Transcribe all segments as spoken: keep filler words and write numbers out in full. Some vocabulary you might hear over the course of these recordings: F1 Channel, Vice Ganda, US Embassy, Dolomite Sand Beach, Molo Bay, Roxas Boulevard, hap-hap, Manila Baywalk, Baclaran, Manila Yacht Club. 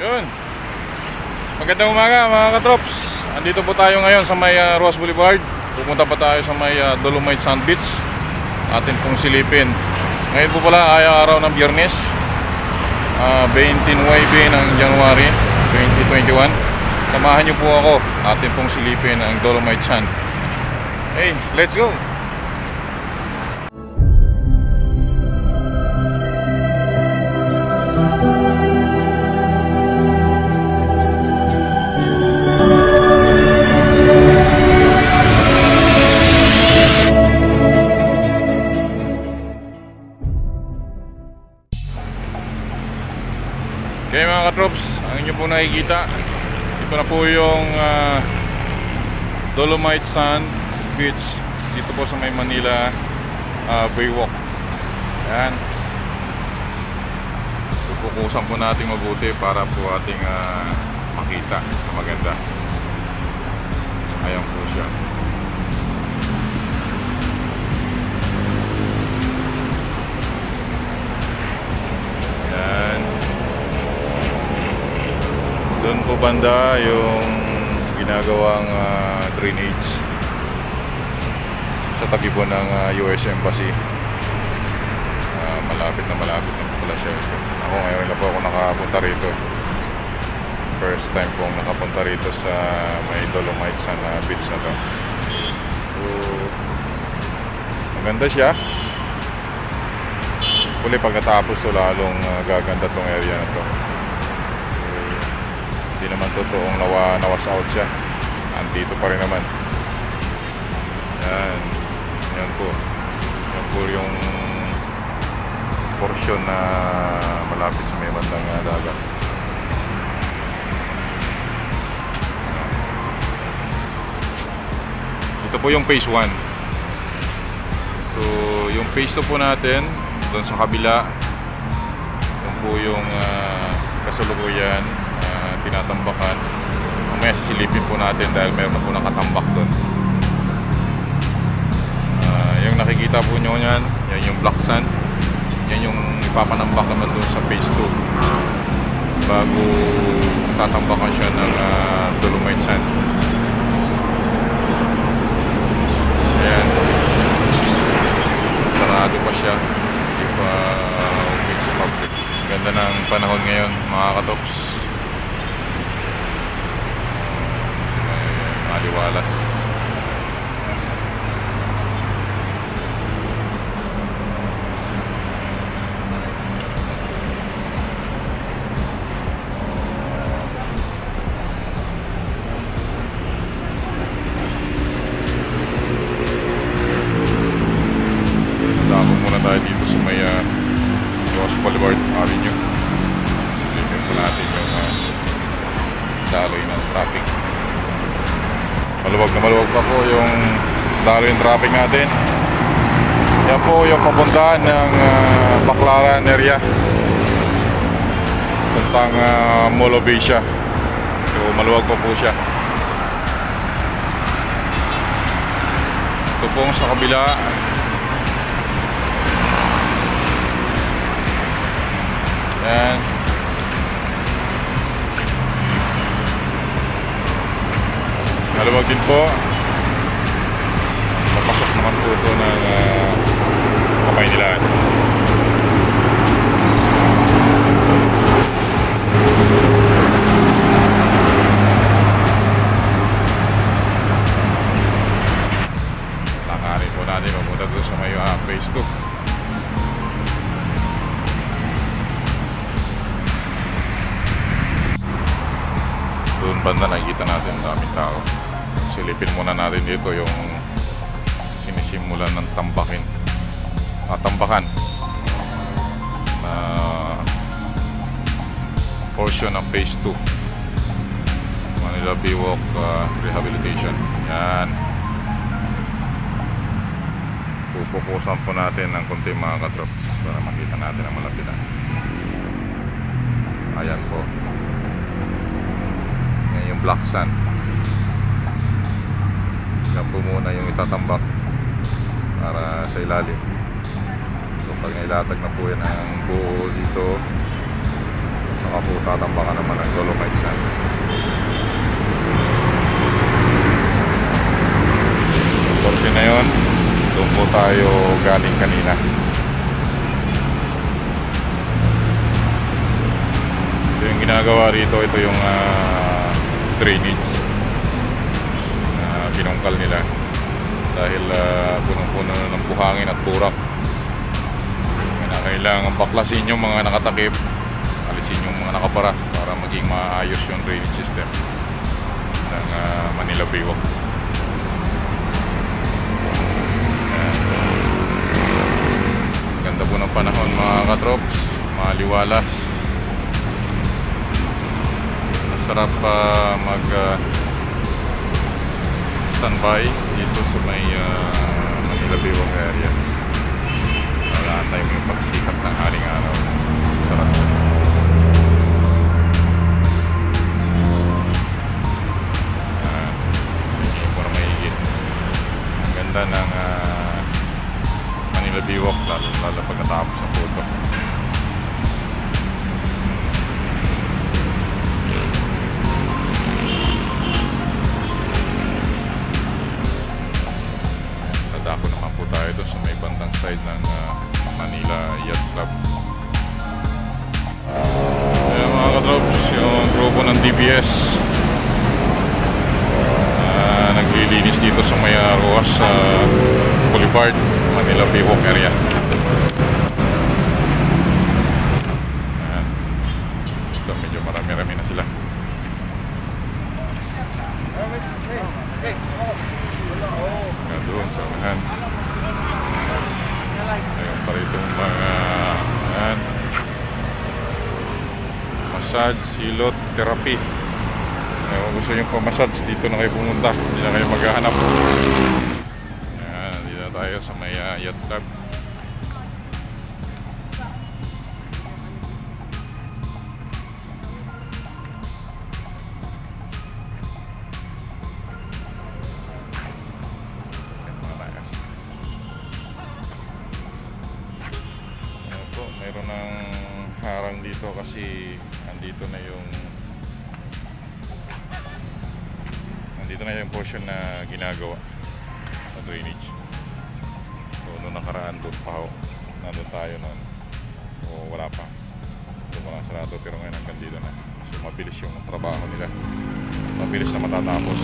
Yun. Magandang umaga mga katrops. Andito po tayo ngayon sa may uh, Roxas Boulevard. Pupunta pa tayo sa may uh, Dolomite Sand Beach. Atin pong silipin. Ngayon po pala ay araw ng Biyernes, uh, dalawampu't walo ng January twenty twenty-one. Samahan niyo po ako. Atin pong silipin ang Dolomite Sand. Hey, let's go! Okay mga katrops, ang inyo po nakikita, ito na po yung uh, Dolomite Sand Beach dito po sa may Manila uh, Baywalk. Ayan, pupukusan po natin mabuti para po ating uh, makita na maganda. Ayan po siya. Ayan, doon po banda yung ginagawang uh, drainage sa tabi po ng uh, U S Embassy. uh, malapit na malapit na pala siya. Ako ngayon lang po ako nakapunta rito, first time pong nakapunta rito sa may Dolomite Sand Beach na to. So maganda siya, huli pag natapos to lalong uh, gaganda tong area na to. Hindi naman totoong nawa, nawas out siya. Andito pa rin naman. Yan. Yan po. Yan po yung portion na malapit sa may bandang dagat. Ito po yung phase one. So, yung phase two po natin, doon sa kabila, yan po yung uh, kasalukuyan tinatambakan. Mamaya sisilipin po natin dahil meron na po nakatambak doon. Uh, yung nakikita po nyo yan, yan yung black sand. Yan yung ipapanambak naman doon sa phase two bago tatambakan siya ng uh, Dolomite Sand. Ayan, sarado pa siya, hindi pa open sa public. Ganda ng panahon ngayon mga katops, maliwalas. Dako muna tayo dito sa may uh, Roxas Boulevard Avenue. Silipin po natin yung uh, daloy ng traffic. Maluwag na maluwag pa po yung dalo yung traffic natin. Yan po yung papuntaan ng uh, Baclaran area. Puntang uh, Molo Bay siya. So maluwag pa po siya. Ito po sa kabila. Yan. Maluwag din po. Papasok naman po ito ng uh, kapay nila. Langarin po natin mamunta doon sa may uh, phase two. Doon banda nakikita natin ang daming tao. Silipin muna natin dito yung sinisimulan ng tambakin ah, tambakan na portion ng phase two Manila Baywalk uh, Rehabilitation. Yan, pupukusan po natin ng konti mga katrops para makita natin ang malapitan. Ayan po yung black sand. Yan po muna yung itatambak para sa ilalim. So pag nailatag na po yan ang buo dito sa ako, tatambakan naman ang Dolomite Sand. Portion na yun, doon po tayo galing kanina. Ito yung ginagawa rito, ito yung uh, drainage na uh, binungkal nila dahil uh, punong-puno na ng buhangin at burak. Kailangan baklasin yung mga nakatakip, alisin yung mga nakapara para maging maayos yung drainage system ng uh, Manila Baywalk. Ganda po ng panahon mga katrops, maliwalas. Masarap uh, mag uh, standby dito sa may uh, Manila Baywalk area. Tayo may pagsikat ng haling araw. Sarap. Ayan. Medyo para mahigit. Ang ganda ng uh, Manila Baywalk, lalo, lalo pagkatapos ng photo. Dadako naman po tayo doon sa may bandang side ng uh, Manila Yacht Club. Ayan mga katrops, yung grupo ng D B S uh, naglilinis dito sa may Roxas uh, Boulevard, Manila Baywalk area. Ayan. Ito medyo marami-rami na sila. Ayan doon sa kahan. Ayan pala itong mga ayan, massage, hilot, therapy. Ayan, kung gusto nyo pa-massage, dito na kayo pumunta. Hindi na kayo maghahanap. Ayan, dito tayo sa may uh, yacht club. Mayroon ng harang dito kasi andito na yung andito na yung portion na ginagawa na drainage. So noong nakaraan doon pa ho, nandun tayo noon o wala pa, doon pa sarado, pero ngayon ang kandito na. So mabilis yung trabaho nila, mabilis na matatapos.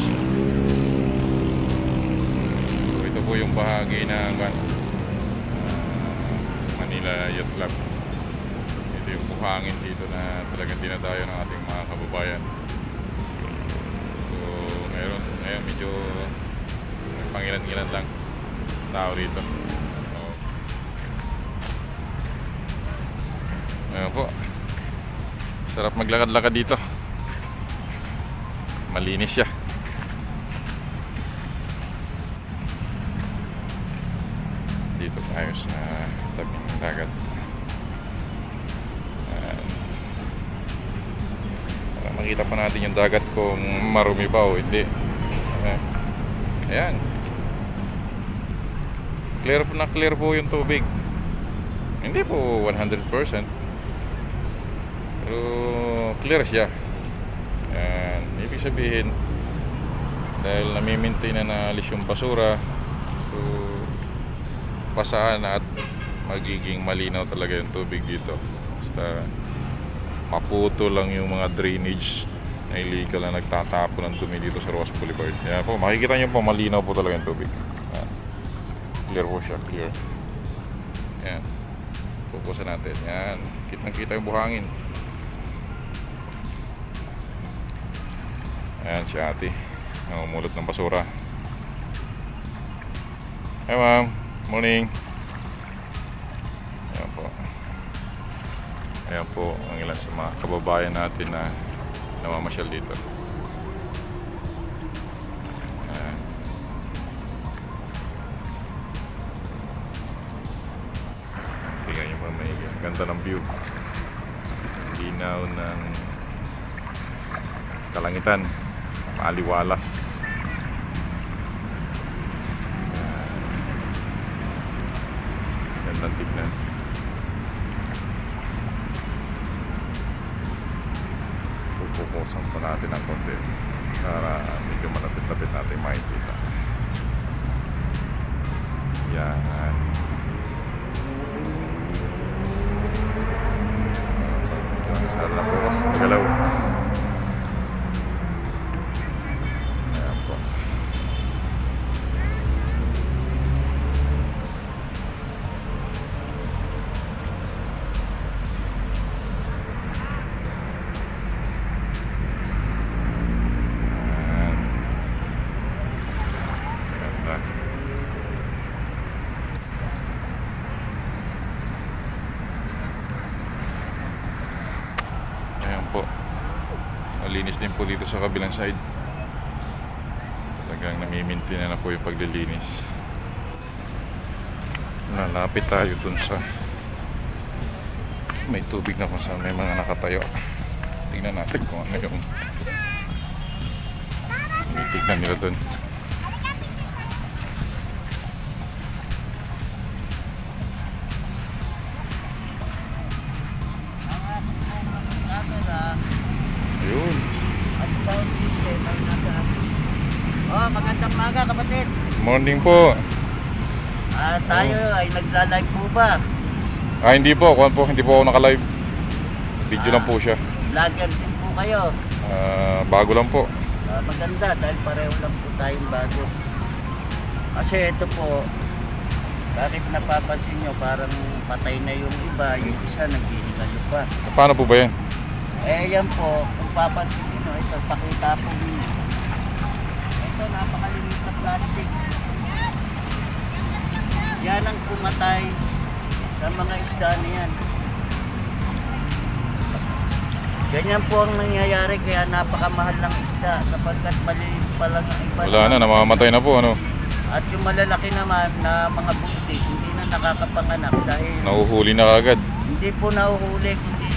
So ito po yung bahagi na Manila Yacht Club. Ito yung buhangin dito na talagang dinadayo ng ating mga kababayan. So ngayon, ngayon medyo pangilan-ngilan lang tao dito. So, ngayon po, sarap maglakad-lakad dito. Malinis siya. Dito ayos na tabing dagat. Ayan. Para makita pa natin yung dagat kung marumi ba o hindi. Ayan, ayan. Clear na clear po yung tubig. Hindi po one hundred percent, pero clear siya. Ayan. Ibig sabihin dahil nami-maintain na naalis yung basura, so pasaan at magiging malinaw talaga yung tubig dito. Basta maputo lang yung mga drainage na illegal na nagtatapo ng dumi dito sa Roxas Boulevard. Yan po, makikita nyo po, malinaw po talaga yung tubig. Yan. Clear po siya, clear. Yan, pupusan natin. Yan, kitang kita yung buhangin. Yan si ate, namumulot ng basura. Hey ma'am, morning. Ayan po, ayan po ang ilan sa mga kababayan natin na namamasyal dito. Ayan. Tingnan nyo pa, may ganda ng view, linaw ng kalangitan, maaliwalas. Tignan. pupusan pa natin ang konti para medyo malapit-lapit natin makikita. Yan. Saan na po mas magalaw. Ayan po. Ayan. Ganda. Ayan po. Malinis din po dito sa kabilang side. Talagang namimintin na, na po yung paglilinis. Nalapit tayo dun sa may tubig na kung saan may mga nakatayo. Tingnan natin kung ano yung tinitignan nila dun. Ayun. Oh, magandang maga kapatid. Morning po. Ah, tayo ay nagla-live po ba? Ah, hindi po. Kuwan po. Hindi po ako naka-live. Video Ah. lang po siya. Vlogger din po kayo. Ah, bago lang po. Ah, maganda dahil pareho lang po tayong bago. Kasi ito po, bakit napapansin nyo parang patay na yung iba, yung isa naghihingalo pa. Paano po ba yan? Eh yan po, kung papansin nyo, ito pakita po nyo. Ito, napakaliit na plastic. Yan ang pumatay sa mga isda niyan. Ganyan po ang nangyayari kaya napakamahal ng isda sapagkat maliit pa lang ang iba. Wala na, namamatay na po ano. At yung malalaki naman na mga buntis, hindi na nakakapanganak dahil nauhuli na agad. Hindi po nauhuli, kundi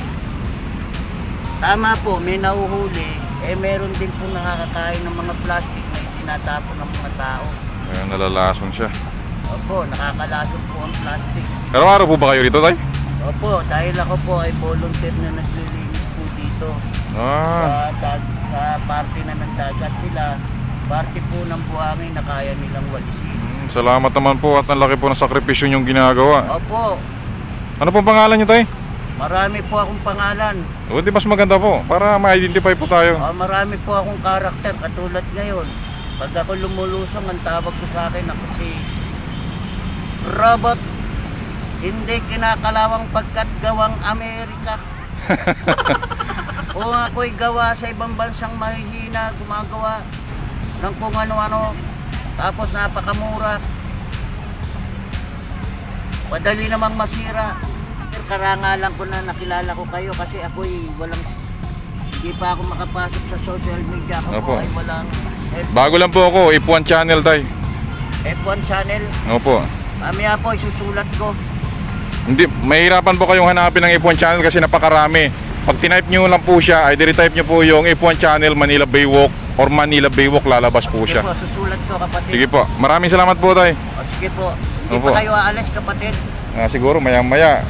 tama po, may nauhuli. Eh meron din po nakakakain ng mga plastic na itinatapon ng mga tao. Ayan, nalalason siya. Opo, nakakalason po ang plastic. Araw-araw po ba kayo dito, tay? Opo, dahil ako po ay volunteer na naglilinis po dito. Ah. Sa, dag- sa party na ng dagat sila, party po ng buhangin na kaya nilang walisin. Mm, salamat naman po at ang laki po ng sakripisyo yung ginagawa. Opo. Ano pong pangalan niyo, tay? Marami po akong pangalan. O, di mas maganda po para ma-identify po tayo. Ah, marami po akong karakter katulad ngayon. Pag ako lumulusong, ang tawag ko sa akin ako si Robot. Hindi kinakalawang pagkat gawang Amerika. O ako'y gawa sa ibang bansang mahihina, gumagawa ng kung ano-ano. Tapos napakamura. Madali namang masira. Karangalan ko na nakilala ko kayo kasi ako'y walang, hindi pa ako makapasok sa social media. Ako po ay walang F one. Bago lang po ako, F one Channel tayo. F one Channel? Opo. Mamaya po isusulat ko. Hindi, mahirapan po kayong hanapin ng F one Channel kasi napakarami. Pag tinype nyo lang po siya, ay dire-type nyo po yung F one Channel Manila Baywalk or Manila Baywalk, lalabas po sige siya. Sige po, susulat ko kapatid. Sige po, maraming salamat po tayo. O, sige po, hindi Opo. pa kayo aalis kapatid. Ah, siguro maya-maya.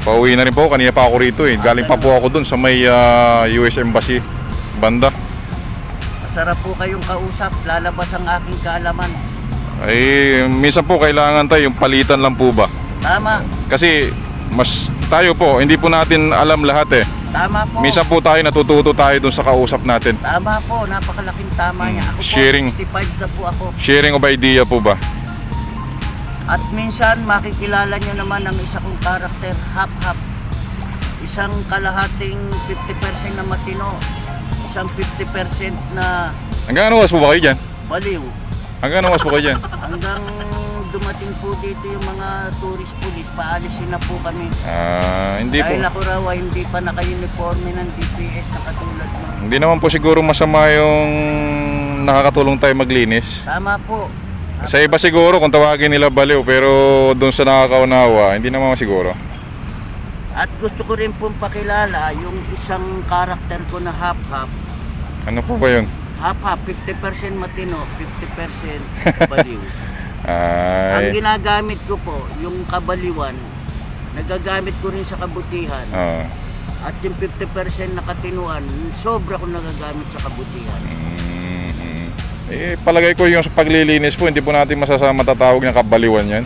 Pauwi na rin po, kanina pa ako rito eh. Galing pa po ako dun sa may uh, U S Embassy banda. Masarap po kayong kausap, lalabas ang aking kaalaman. Ay, minsan po kailangan tayo, yung palitan lang po ba? Tama. Kasi, mas tayo po, hindi po natin alam lahat eh. Tama po. Minsan po tayo, natututo tayo dun sa kausap natin. Tama po, napakalaking tama niya. Ako sharing, po, sixty-five na po ako. Sharing of idea po ba? At minsan makikilala nyo naman ang isa kong karakter, hap-hap. Isang kalahating fifty percent na matino, isang fifty percent na... Hanggang anong oras po ba kayo dyan? Baliw. Hanggang anong oras po kayo dyan? Hanggang dumating po dito yung mga tourist police, paalisin na po kami. Ah, hindi po. Dahil ako raw ay hindi pa naka-uniforme ng D P S na katulad mo. Hindi naman po siguro masama yung nakakatulong tayo maglinis. Tama po. Sa iba siguro kung tawagin nila baliw, pero doon sa nakakaunawa, hindi naman siguro. At gusto ko rin pong pakilala yung isang karakter ko na hap-hap. Ano po ba yun? Hap-hap, fifty percent matino, fifty percent kabaliw. Ay. Ang ginagamit ko po, yung kabaliwan, nagagamit ko rin sa kabutihan. Uh. At yung fifty percent na katinuan, sobra ko nagagamit sa kabutihan. Mm-hmm. Eh, palagay ko yung sa paglilinis po, hindi po natin masasama tatawag ng kabaliwan yan.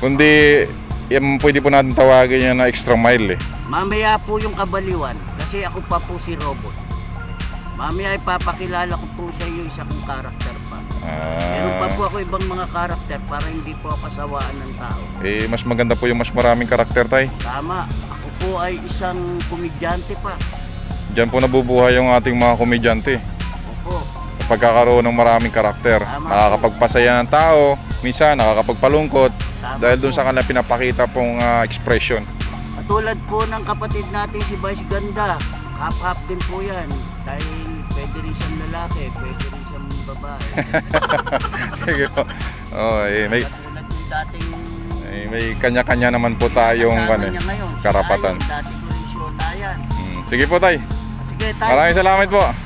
Kundi, yung pwede po natin tawagin yan na extra mile eh. Mamaya po yung kabaliwan, kasi ako pa po si Robot. Mamaya ipapakilala ko po sa iyo isa kong karakter pa. Ah. Meron pa po ako ibang mga karakter para hindi po kasawaan ng tao. Eh, mas maganda po yung mas maraming karakter tayo. Tama. Ako po ay isang komedyante pa. Diyan po nabubuhay yung ating mga komedyante. Opo. Pagkakaroon ng maraming karakter. Tama. Nakakapagpasaya ng tao. Minsan nakakapagpalungkot. Tama dahil doon sa kanila pinapakita pong uh, expression. Katulad po ng kapatid natin si Vice Ganda, half-half din po yan. Dahil pwede rin siyang lalaki, pwede rin siyang babae. Sige po. Oh, eh, may, katulad ng dating... Eh, may kanya-kanya naman po tayong ano, karapatan. Tayo, dati ko rin show tayan. Hmm. Sige po, tay. Sige, tay. Maraming salamat po.